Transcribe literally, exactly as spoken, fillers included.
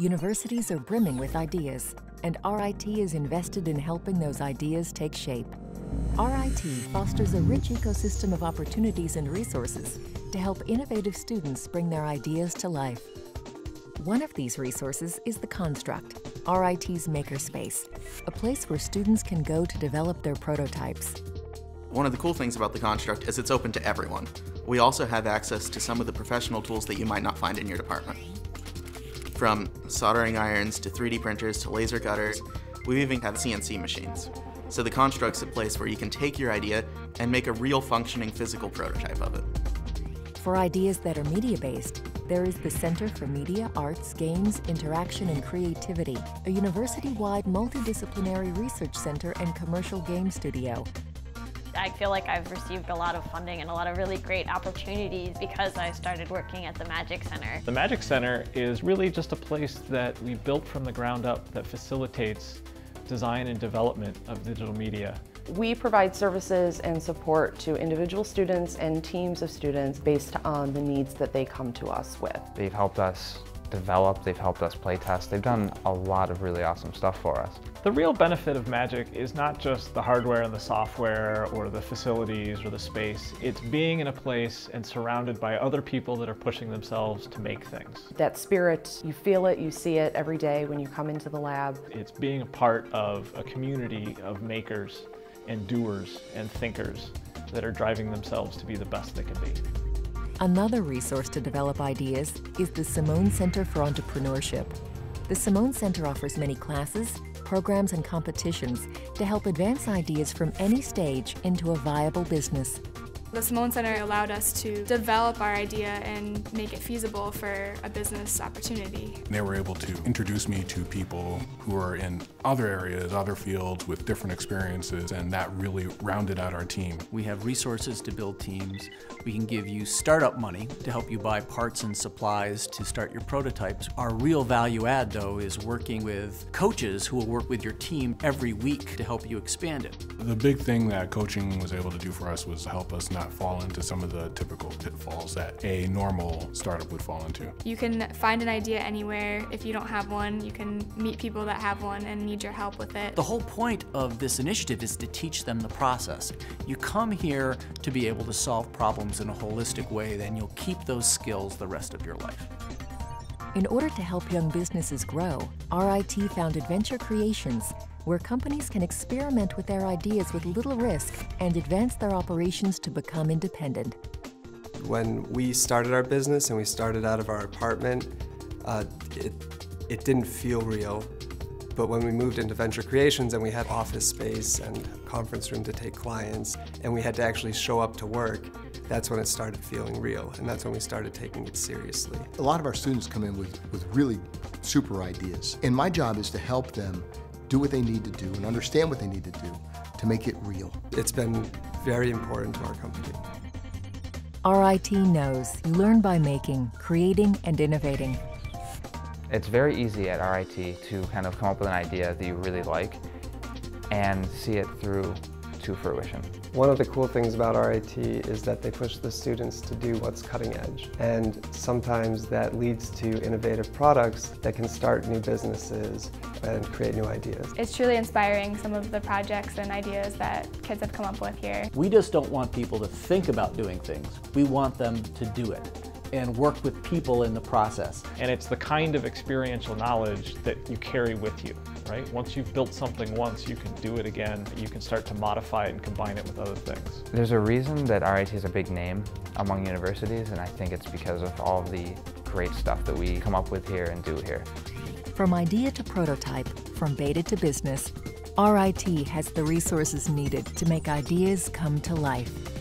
Universities are brimming with ideas, and R I T is invested in helping those ideas take shape. R I T fosters a rich ecosystem of opportunities and resources to help innovative students bring their ideas to life. One of these resources is the Construct, R I T's makerspace, a place where students can go to develop their prototypes. One of the cool things about the Construct is it's open to everyone. We also have access to some of the professional tools that you might not find in your department. From soldering irons to three D printers to laser cutters, we even have C N C machines. So the Construct's a place where you can take your idea and make a real functioning physical prototype of it. For ideas that are media-based, there is the Center for Media, Arts, Games, Interaction, and Creativity, a university-wide multidisciplinary research center and commercial game studio. I feel like I've received a lot of funding and a lot of really great opportunities because I started working at the Magic Center. The Magic Center is really just a place that we built from the ground up that facilitates design and development of digital media. We provide services and support to individual students and teams of students based on the needs that they come to us with. They've helped us develop, they've helped us play test, they've done a lot of really awesome stuff for us. The real benefit of Magic is not just the hardware and the software or the facilities or the space, it's being in a place and surrounded by other people that are pushing themselves to make things. That spirit, you feel it, you see it every day when you come into the lab. It's being a part of a community of makers and doers and thinkers that are driving themselves to be the best they can be. Another resource to develop ideas is the Simone Center for Entrepreneurship. The Simone Center offers many classes, programs, and competitions to help advance ideas from any stage into a viable business. The Simone Center allowed us to develop our idea and make it feasible for a business opportunity. They were able to introduce me to people who are in other areas, other fields with different experiences, and that really rounded out our team. We have resources to build teams. We can give you startup money to help you buy parts and supplies to start your prototypes. Our real value add, though, is working with coaches who will work with your team every week to help you expand it. The big thing that coaching was able to do for us was help us not fall into some of the typical pitfalls that a normal startup would fall into. You can find an idea anywhere. If you don't have one, you can meet people that have one and need your help with it. The whole point of this initiative is to teach them the process. You come here to be able to solve problems in a holistic way, then you'll keep those skills the rest of your life. In order to help young businesses grow, R I T founded Venture Creations, where companies can experiment with their ideas with little risk and advance their operations to become independent. When we started our business and we started out of our apartment, uh, it, it didn't feel real. But when we moved into Venture Creations and we had office space and conference room to take clients, and we had to actually show up to work, that's when it started feeling real, and that's when we started taking it seriously. A lot of our students come in with, with really super ideas, and my job is to help them do what they need to do and understand what they need to do to make it real. It's been very important to our company. R I T knows you learn by making, creating, and innovating. It's very easy at R I T to kind of come up with an idea that you really like and see it through to fruition. One of the cool things about R I T is that they push the students to do what's cutting edge, and sometimes that leads to innovative products that can start new businesses and create new ideas. It's truly inspiring, some of the projects and ideas that kids have come up with here. We just don't want people to think about doing things. We want them to do it and work with people in the process. And it's the kind of experiential knowledge that you carry with you, right? Once you've built something once, you can do it again. You can start to modify it and combine it with other things. There's a reason that R I T is a big name among universities, and I think it's because of all of the great stuff that we come up with here and do here. From idea to prototype, from beta to business, R I T has the resources needed to make ideas come to life.